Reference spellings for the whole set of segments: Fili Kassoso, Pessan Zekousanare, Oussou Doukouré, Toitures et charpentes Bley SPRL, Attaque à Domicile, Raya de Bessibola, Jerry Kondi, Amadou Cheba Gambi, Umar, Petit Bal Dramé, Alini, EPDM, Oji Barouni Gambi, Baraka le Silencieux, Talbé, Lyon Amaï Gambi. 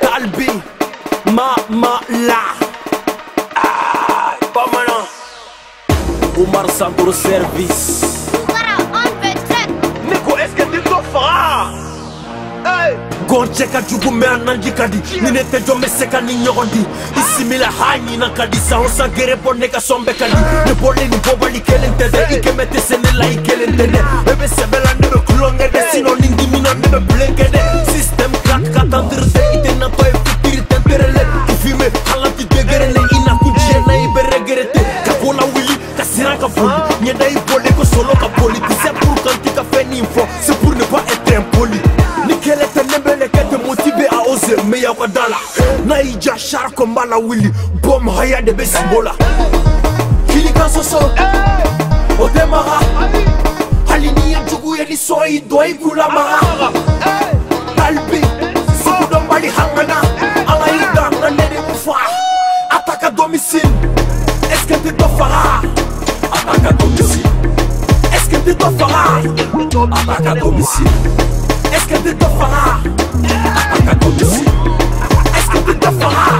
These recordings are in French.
Talbé, Mamala. Ah, pas malin. Umar Santour Service. Niko, est-ce que tu te feras? Hey! Goncheka Djouboumé Anandikadi. Ninete Djomé Seka Nignondi. Dissimila Hani Nankadi. Sa on s'enguerre pour Neka Sombekadi. Ne bolé ni Bobali Kelentede. Ike Mete Senela Ike Lentede. Bebe Sebela Nebe Kulongede. Sinon Nindimina Nebe Blenkede. Système 4 Katandre. Ite Nanto Efutiri Tenterele. Kifime Halanti Degerele. Ina Kujena Ibere Gerete. Kakona Willi. Kasira Kafoli. Nyeda Ibole Kosolo Kapoli. Tizia pour Kanti Kafe Ninfo. C'est pour ne pas être impoli. Nikele tenebele kete motivé à oser meya wadala. Naija Char Kombala Willy Bom Raya de Bessibola. Fili Kassoso Otemara Alini ya Djougou ya Niso Idwa Ikula Mara Talbé Sokudombali Hangana Alaida Nanene Moufa. Attaque à domicile. Est-ce que tu te feras? Attaque à domicile. Est-ce que tu te feras? Attaque à domicile. Est-ce que tu te feras? Attaque à domicile. Est-ce que tu te feras?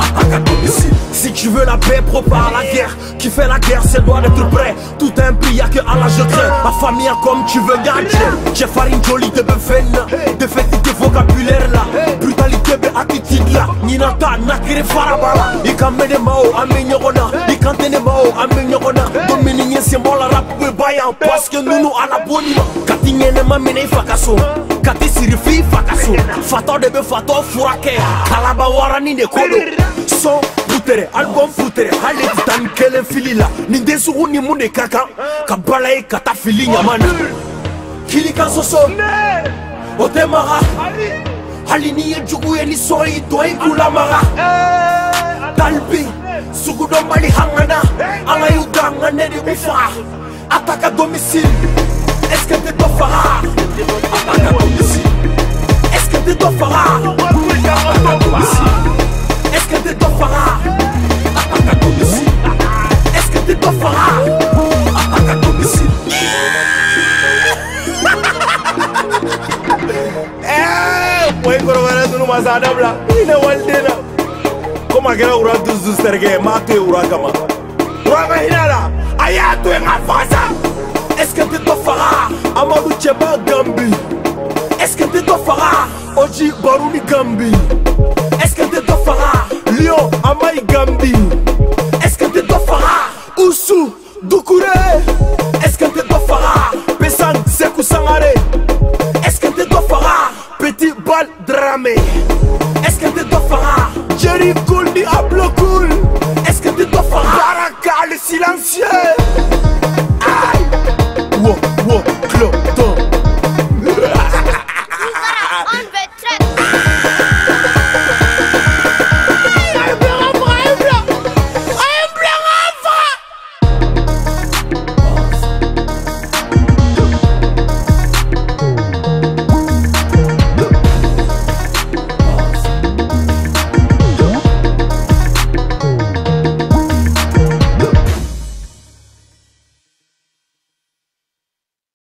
Attaque à domicile. Si tu veux la paix, prépare la guerre. Qui fait la guerre, c'est doit d'être prêt. Tout un prix, y'a que Allah je crains. La famille a comme tu veux garder. J'ai farine jolie de befena. De fait, de vocabulaire là. Brutalité, de attitude là. Ninata, nakire farabala. Il kamene mao, amenyogona. Il kantene mao, amenyogona. Dominien, c'est bon la rap, we bayan. Parce que nous à la bonne. Katignene mamene fakaso. Kati sirifi fakaso. Fato de befato furake. Kalaba warani ne kodo. Son foutere, album foutere. Allez, t'en kele filila. Ni desourou ni mune kaka. Kabalae kata fili nyamana. Fili Kassoso Otemara Alini Djougou ya Niso Idwa Ikula Mara Talbé Sokudombali Hangana Alayuga Nganeri Moufa. Attaque à domicile. Est-ce que tu te feras? Attaque à domicile. Est-ce que tu te feras? Attaque à domicile. Est-ce que tu te feras? Attaque à domicile. Est-ce que tu te feras? Attaque à domicile. Moi, je vais est-ce que tu te feras? Amadou Cheba Gambi. Est-ce que tu te feras? Oji Barouni Gambi. Est-ce que tu te feras? Lyon Amaï Gambi. Est-ce que tu te feras? Oussou Doukouré. Est-ce que tu te feras? Pessan Zekousanare. Est-ce que tu te feras? Petit Bal Dramé. Est-ce que tu te feras? Jerry Kondi Ablokoul. Est-ce que tu te feras? Baraka le Silencieux.